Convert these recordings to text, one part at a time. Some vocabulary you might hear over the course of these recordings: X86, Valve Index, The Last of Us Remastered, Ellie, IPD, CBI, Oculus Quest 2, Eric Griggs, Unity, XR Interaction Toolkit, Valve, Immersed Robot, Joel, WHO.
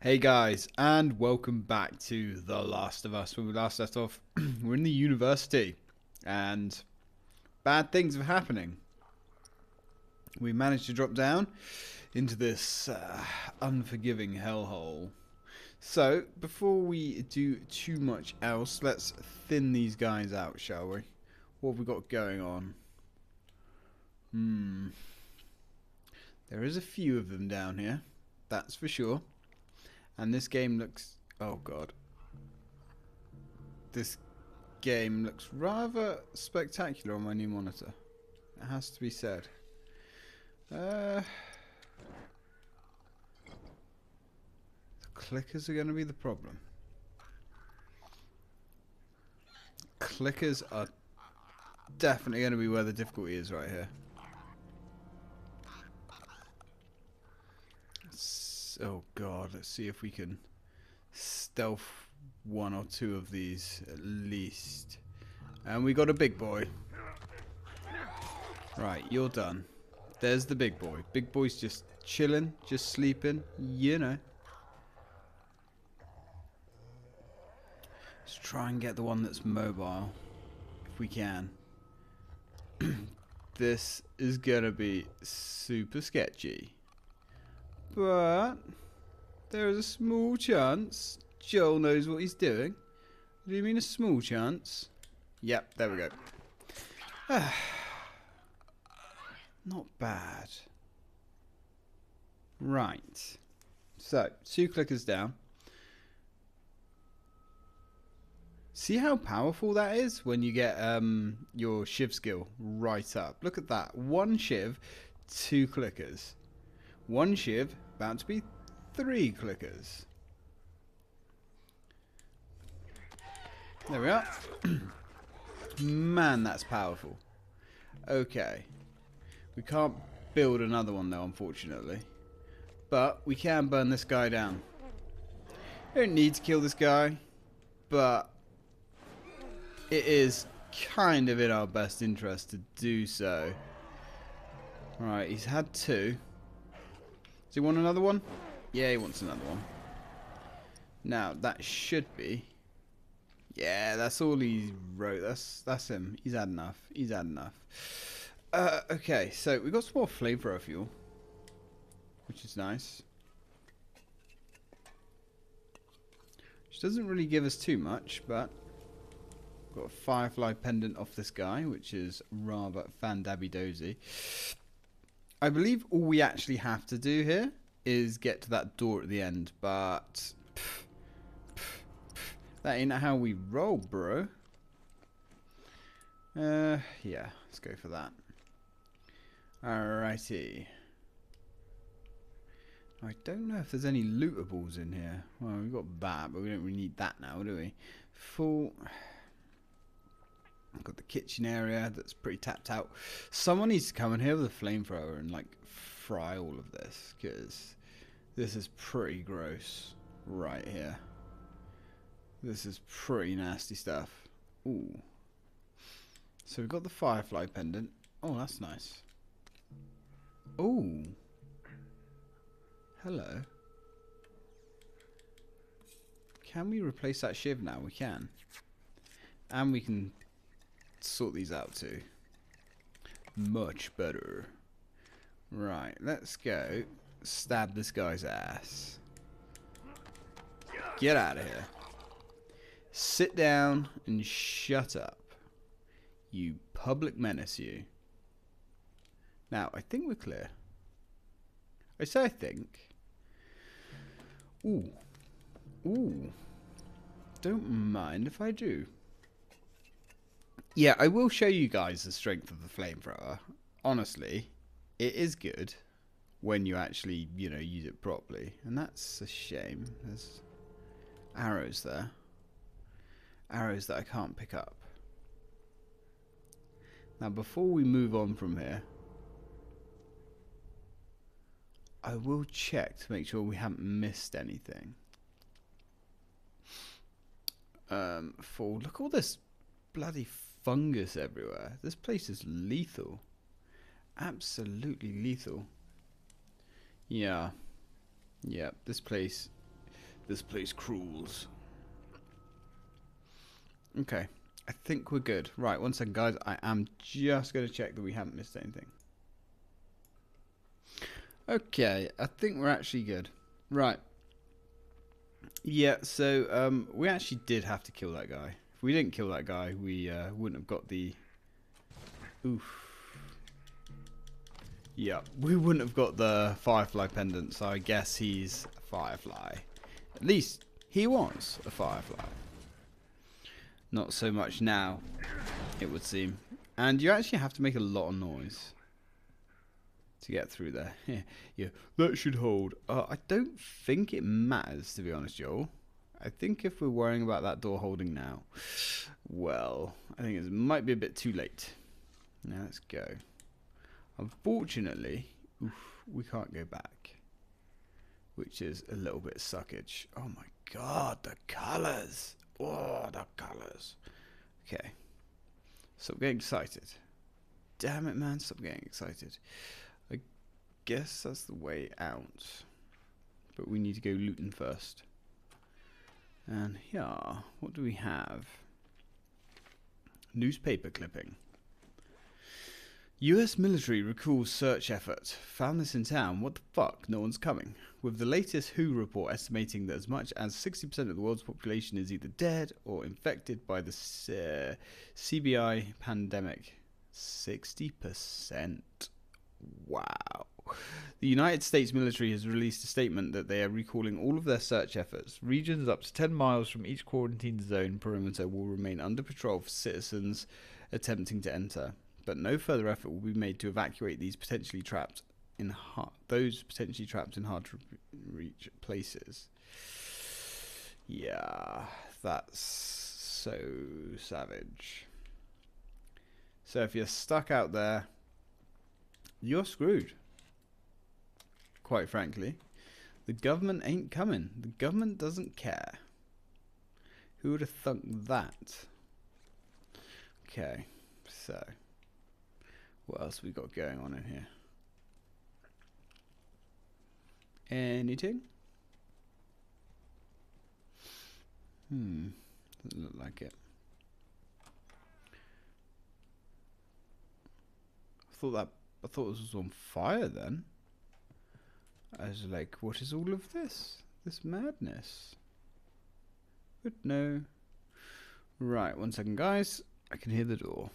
Hey guys, and welcome back to The Last of Us. When we last left off, we're in the university, and bad things are happening. We managed to drop down into this unforgiving hellhole. So, before we do too much else, let's thin these guys out, shall we? What have we got going on? There is a few of them down here, that's for sure. And this game looks... oh god. This game looks rather spectacular on my new monitor. It has to be said. The clickers are going to be the problem. Clickers are definitely going to be where the difficulty is right here. Oh god, let's see if we can stealth one or two of these at least. And we got a big boy. Right, you're done. There's the big boy. Big boy's just chilling, just sleeping, you know. Let's try and get the one that's mobile, if we can. This is gonna be super sketchy. But there is a small chance Joel knows what he's doing. Do you mean a small chance? Yep, there we go. Not bad. Right. So, two clickers down. See how powerful that is when you get your shiv skill right up. Look at that. One shiv, two clickers. One shiv, about to be three clickers. There we are. Man, that's powerful. Okay. We can't build another one, though, unfortunately. But we can burn this guy down. We don't need to kill this guy, but it is kind of in our best interest to do so. Right, he's had two. Does he want another one? Yeah, he wants another one. Now, that should be... yeah, that's all he wrote. That's him. He's had enough. He's had enough. Okay, so we've got some more flamethrower fuel, which is nice. Which doesn't really give us too much, but... got a firefly pendant off this guy, which is rather fan-dabby-dozy. I believe all we actually have to do here is get to that door at the end, but that ain't how we roll, bro. Yeah, let's go for that. Alrighty. I don't know if there's any lootables in here. Well, we've got that, but we don't really need that now, do we? Full... got the kitchen area that's pretty tapped out. Someone needs to come in here with a flamethrower and like fry all of this, because this is pretty gross right here. This is pretty nasty stuff. Ooh. So we've got the firefly pendant. Oh, that's nice. Ooh. Hello. Can we replace that shiv now? We can. And we can sort these out too. Much better. Right, let's go stab this guy's ass. Get out of here. Sit down and shut up. You public menace, you. Now, I think we're clear. I say I think. Ooh. Ooh. Don't mind if I do. Yeah, I will show you guys the strength of the flamethrower. Honestly, it is good when you actually, you know, use it properly. And that's a shame. There's arrows there. Arrows that I can't pick up. Now, before we move on from here, I will check to make sure we haven't missed anything. For look at all this bloody fungus everywhere. This place is lethal. Absolutely lethal. Yeah. Yeah, this place This place crawls. Okay. I think we're good. Right, one second, guys. I am just going to check that we haven't missed anything. Okay, I think we're actually good. Right. Yeah, so we actually did have to kill that guy. If we didn't kill that guy, we wouldn't have got the... Oof. Yeah, we wouldn't have got the Firefly pendant, so I guess he's a Firefly. At least he was a Firefly. Not so much now, it would seem. And you actually have to make a lot of noise to get through there. Yeah, that should hold. I don't think it matters, to be honest, Joel. I think if we're worrying about that door holding now, well, I think it might be a bit too late. Now let's go. Unfortunately, oof, we can't go back, which is a little bit suckage. Oh my god, the colours! Oh, the colours. Okay, stop getting excited. Damn it, man, stop getting excited. I guess that's the way out, but we need to go looting first. And here, what do we have? Newspaper clipping. US military recalls search effort. Found this in town. What the fuck? No one's coming. With the latest WHO report estimating that as much as 60% of the world's population is either dead or infected by the CBI pandemic. 60%. Wow. The United States military has released a statement that they are recalling all of their search efforts. Regions up to 10 miles from each quarantine zone perimeter will remain under patrol for citizens attempting to enter. But no further effort will be made to evacuate these potentially trapped in hard to reach places. Yeah, that's so savage. So if you're stuck out there, you're screwed. Quite frankly, the government ain't coming. The government doesn't care. Who would have thunk that? Okay, so. What else we got going on in here? Anything? Doesn't look like it. I thought this was on fire then. I was like, what is all of this? This madness. But no. Right, one second, guys. I can hear the door.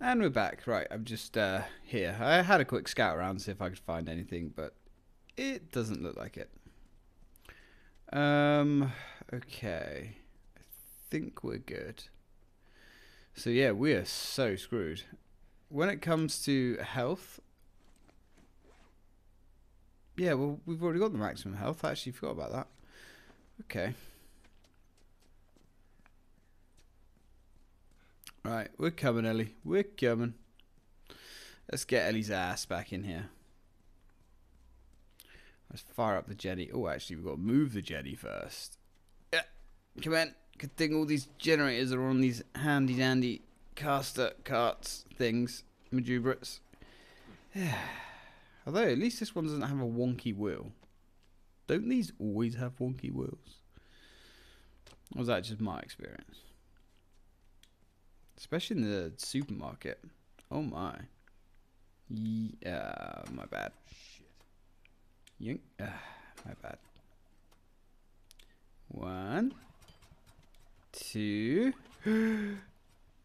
And we're back. Right, I'm just here. I had a quick scout around to see if I could find anything, but it doesn't look like it. Okay. I think we're good. So, yeah, we are so screwed. When it comes to health... Yeah, well, we've already got the maximum health. I actually forgot about that. Okay. Right, we're coming, Ellie. We're coming. Let's get Ellie's ass back in here. Let's fire up the jetty. Oh, actually, we've got to move the jetty first. Yeah, come in. Good thing all these generators are on these handy-dandy caster carts things. Majubrates. Yeah. Although, at least this one doesn't have a wonky wheel. Don't these always have wonky wheels? Or was that just my experience? Especially in the supermarket. Oh my. Yeah, my bad. Shit. My bad. 1, 2,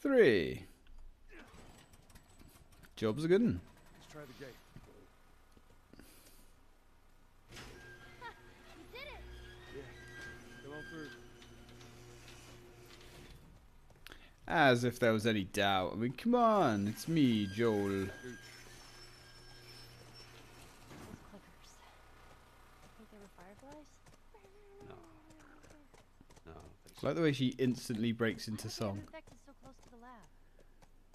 3. Job's a good one. Let's try the gate. You did it. Yeah. Come on through. As if there was any doubt. I mean, come on, it's me, Joel. No. I like the way she instantly breaks into song.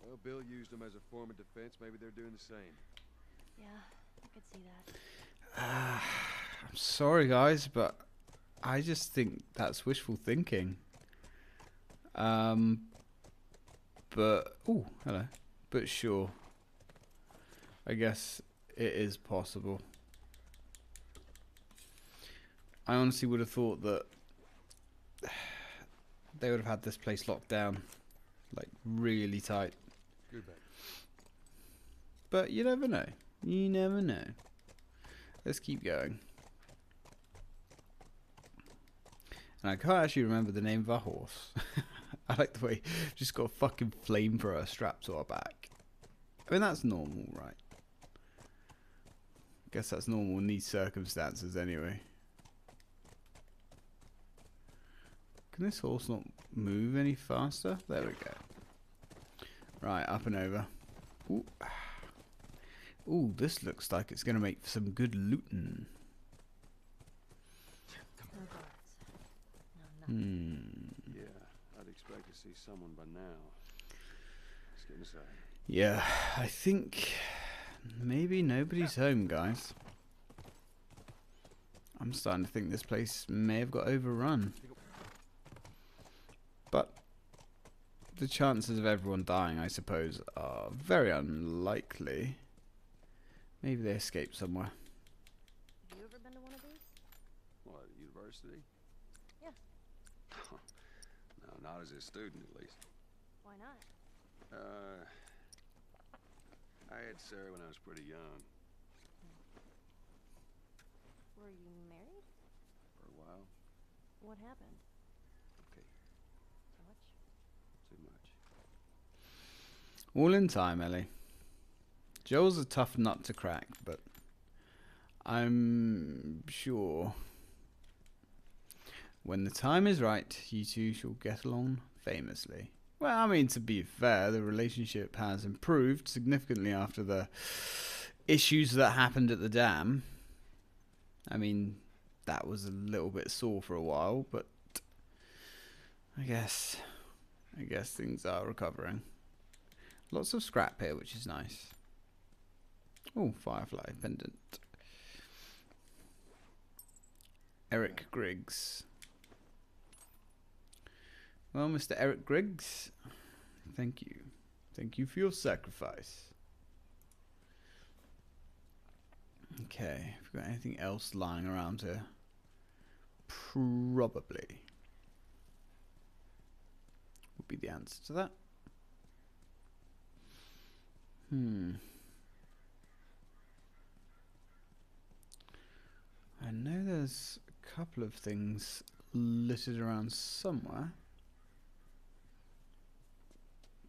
Well, Bill used them as a form of defense. Maybe they're doing the same. Yeah, I could see that. I'm sorry, guys, but I just think that's wishful thinking. But, oh, hello. But sure. I guess it is possible. I honestly would have thought that they would have had this place locked down, like really tight. But you never know. You never know. Let's keep going. And I can't actually remember the name of our horse. I like the way we've just got a fucking flamethrower strapped to our back. I mean, that's normal, right? I guess that's normal in these circumstances anyway. Can this horse not move any faster? There we go. Right, up and over. Ooh. Ooh, this looks like it's going to make some good looting. Hmm. Yeah, I'd expect to see someone by now. Let's get inside. Yeah, I think maybe nobody's home, guys. I'm starting to think this place may have got overrun. But the chances of everyone dying, I suppose, are very unlikely. Maybe they escaped somewhere. Have you ever been to one of these? What, university? Yeah. No, not as a student, at least. Why not? I had Sarah when I was pretty young. Were you married? For a while. What happened? Okay. Too much? Too much. All in time, Ellie. Joel's a tough nut to crack, but I'm sure when the time is right, you two shall get along famously. Well, I mean, to be fair, the relationship has improved significantly after the issues that happened at the dam. I mean, that was a little bit sore for a while, but I guess things are recovering. Lots of scrap here, which is nice. Oh, Firefly Pendant. Eric Griggs. Well, Mr. Eric Griggs, thank you. Thank you for your sacrifice. Okay, have we got anything else lying around here? Probably. Would be the answer to that. I know there's a couple of things littered around somewhere.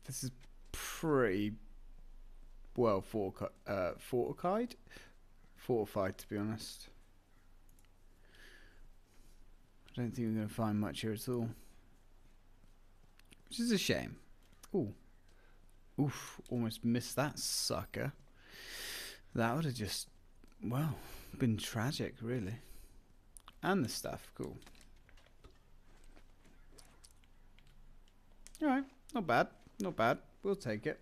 This is pretty well fortified, to be honest. I don't think we're going to find much here at all, which is a shame. Ooh, oof! Almost missed that sucker. That would have just, well, been tragic, really. And the stuff, cool. All right, not bad, not bad. We'll take it.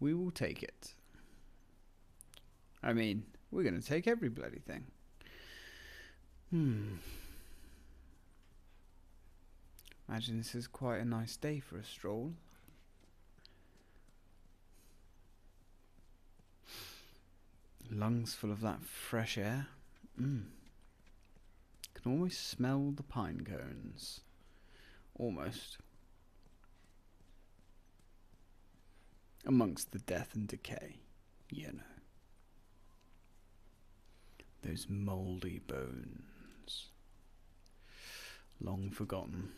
We will take it. I mean, we're gonna take every bloody thing. Imagine this is quite a nice day for a stroll. Lungs full of that fresh air. Can almost smell the pine cones. Almost. Amongst the death and decay, you know. Those mouldy bones. Long forgotten.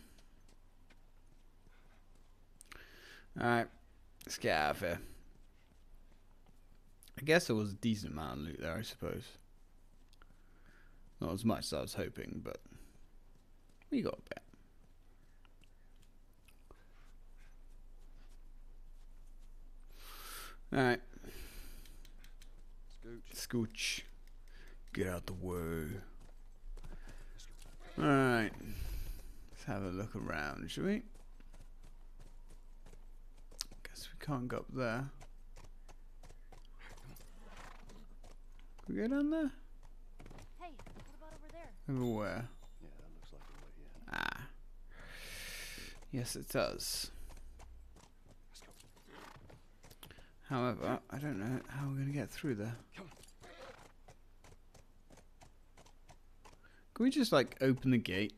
Alright, let's get out of here. I guess there was a decent amount of loot there, I suppose. Not as much as I was hoping, but we got a bit. Alright. Scooch. Get out the way. Alright. Let's have a look around, shall we? Guess we can't go up there. Can we go down there? Hey, what about over there? Over where? Yeah, that looks like a way, yeah. Ah. Yes, it does. Let's go. However, I don't know how we're going to get through there. Come on. Can we just, like, open the gate?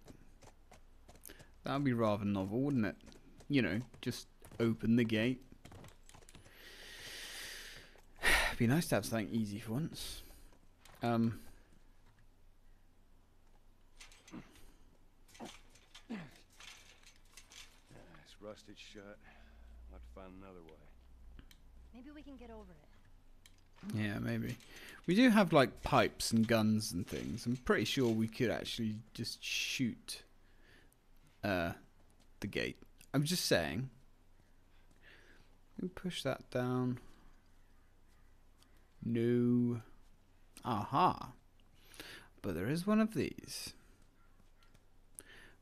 That would be rather novel, wouldn't it? You know, just open the gate. It'd be nice to have something easy for once. It's rusted shut. I'll have to find another way. Maybe we can get over it. Yeah, maybe. We do have, like, pipes and guns and things. I'm pretty sure we could actually just shoot the gate. I'm just saying. Let me push that down. No. Aha. But there is one of these.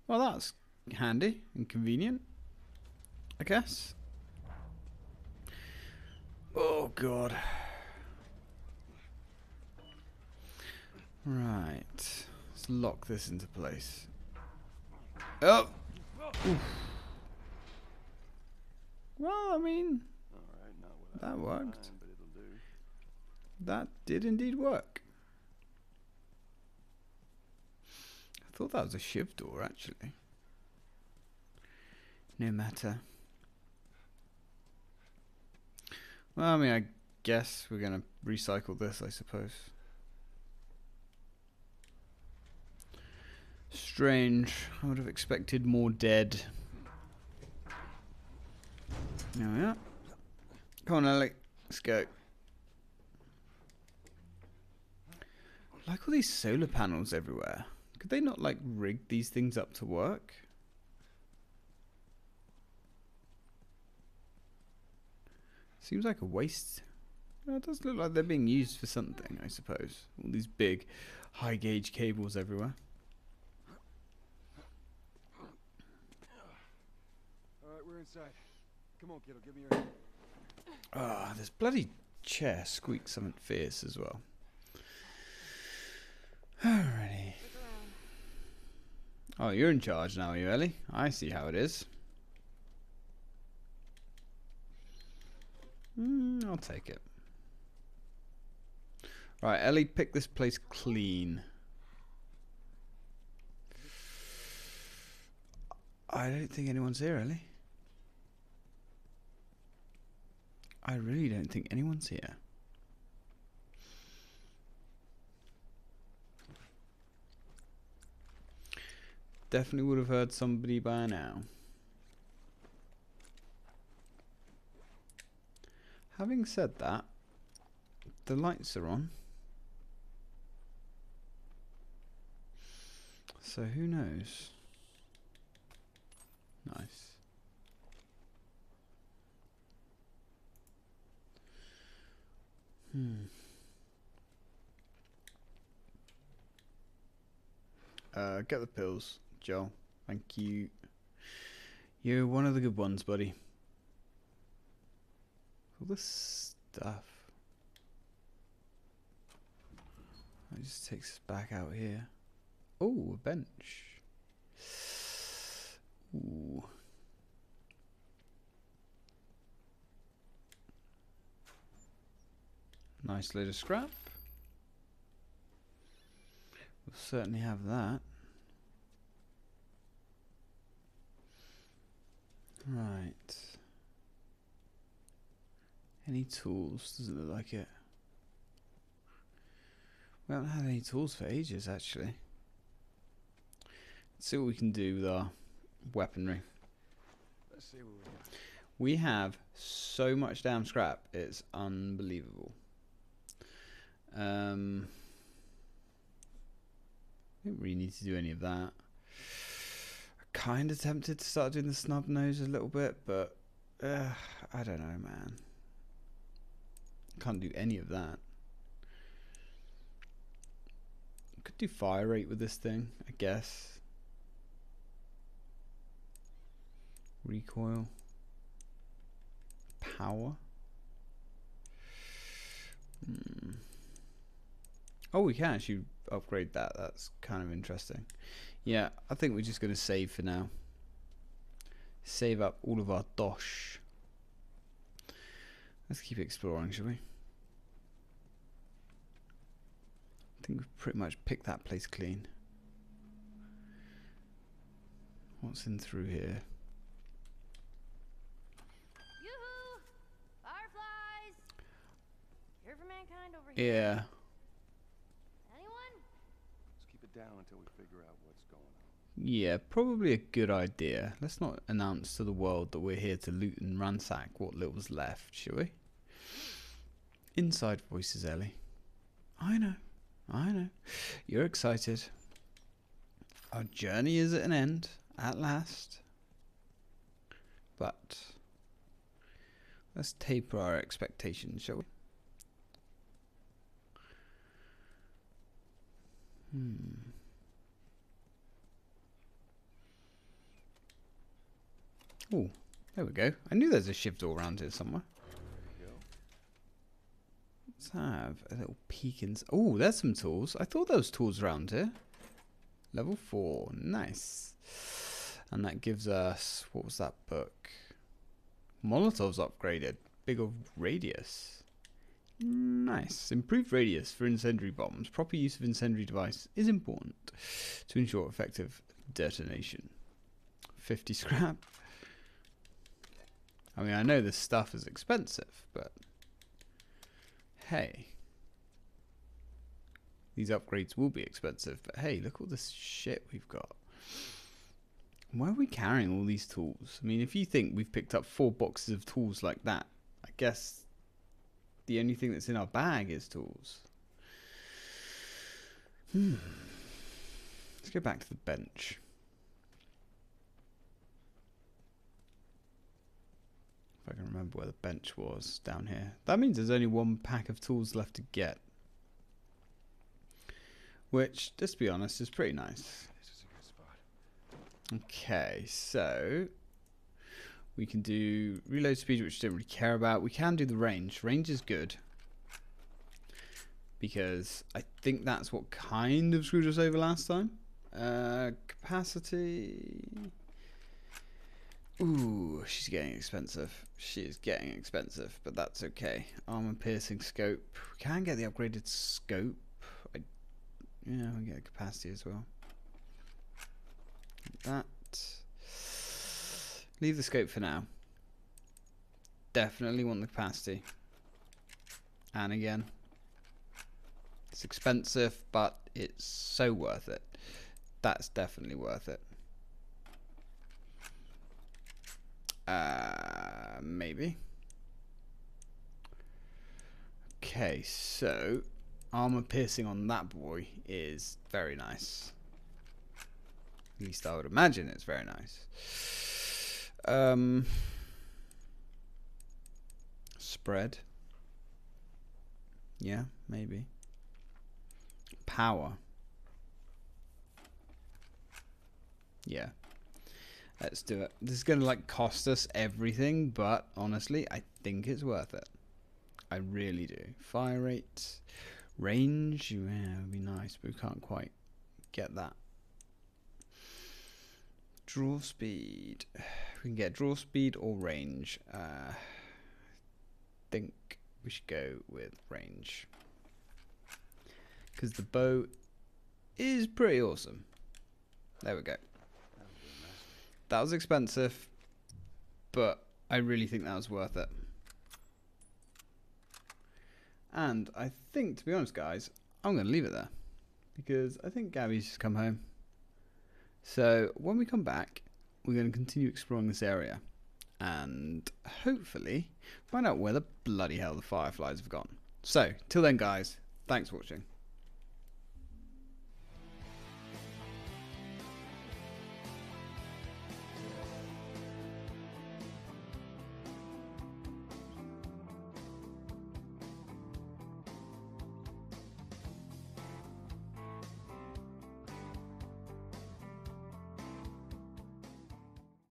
Well, that's handy and convenient, I guess. Oh, God. Right. Let's lock this into place. Oh! Oof. Well, I mean, that worked. That did indeed work. I thought that was a shiv door, actually. No matter. Well, I mean, I guess we're going to recycle this, I suppose. Strange. I would have expected more dead. There we are. Come on, Ellie. Let's go. I like all these solar panels everywhere. Could they not, like, rig these things up to work? Seems like a waste. Well, it does look like they're being used for something, I suppose. All these big, high-gauge cables everywhere. Alright, we're inside. Come on, kiddo, give me your hand. Ah, this bloody chair squeaks something fierce as well. Alrighty. Oh, you're in charge now, are you, Ellie? I see how it is. I'll take it. Right, Ellie, pick this place clean. I don't think anyone's here, Ellie. I really don't think anyone's here. Definitely would have heard somebody by now. Having said that, the lights are on. So who knows? Nice. Get the pills. Joel, thank you. You're one of the good ones, buddy. All this stuff. That just takes us back out here. Oh, a bench. Ooh. Nice load of scrap. We'll certainly have that. Right. Any tools? Doesn't look like it. We haven't had any tools for ages, actually. Let's see what we can do with our weaponry. Let's see what we have. We have so much damn scrap. It's unbelievable. I don't really need to do any of that. Kind of tempted to start doing the snub nose a little bit, but I don't know, man. Can't do any of that. Could do fire rate with this thing, I guess. Recoil. Power. Oh, we can actually upgrade that. That's kind of interesting. Yeah, I think we're just going to save for now. Save up all of our dosh. Let's keep exploring, shall we? I think we've pretty much picked that place clean. What's in through here? Yoo-hoo! Fireflies! Cure for mankind over here. Yeah. Anyone? Let's keep it down until we figure out what's going on. Yeah, probably a good idea. Let's not announce to the world that we're here to loot and ransack what little's left, shall we? Inside voices, Ellie. I know. I know. You're excited. Our journey is at an end, at last. But let's taper our expectations, shall we? Oh, there we go. I knew there's a shift all around here somewhere. Let's have a little peek in. Oh, there's some tools. I thought there was tools around here. Level 4, nice. And that gives us, what was that book? Molotov's upgraded, bigger radius. Nice, improved radius for incendiary bombs. Proper use of incendiary device is important to ensure effective detonation. 50 scrap. I mean, I know this stuff is expensive, but hey. These upgrades will be expensive, but hey, look all this shit we've got. Why are we carrying all these tools? I mean, if you think we've picked up 4 boxes of tools like that, I guess the only thing that's in our bag is tools. Let's go back to the bench. If I can remember where the bench was, down here. That means there's only 1 pack of tools left to get. Which, just to be honest, is pretty nice. This is a good spot. Okay, so we can do reload speed, which I don't really care about. We can do the range. Range is good. Because I think that's what kind of screwed us over last time. Capacity. Ooh, she's getting expensive. She is getting expensive, but that's okay. Armor piercing scope. We can get the upgraded scope. Yeah, we get a capacity as well. Like that. Leave the scope for now. Definitely want the capacity. And again. It's expensive, but it's so worth it. That's definitely worth it. Maybe. Okay, so armor piercing on that boy is very nice. At least I would imagine it's very nice. Spread. Yeah, maybe. Power. Yeah. Let's do it. This is going to like cost us everything, but honestly, I think it's worth it. I really do. Fire rate. Range, yeah, would be nice, but we can't quite get that. Draw speed. We can get draw speed or range. I think we should go with range. Because the bow is pretty awesome. There we go. That was expensive, but I really think that was worth it. And I think, to be honest, guys, I'm going to leave it there. Because I think Gabby's just come home. So when we come back, we're going to continue exploring this area. And hopefully find out where the bloody hell the fireflies have gone. So, till then, guys, thanks for watching.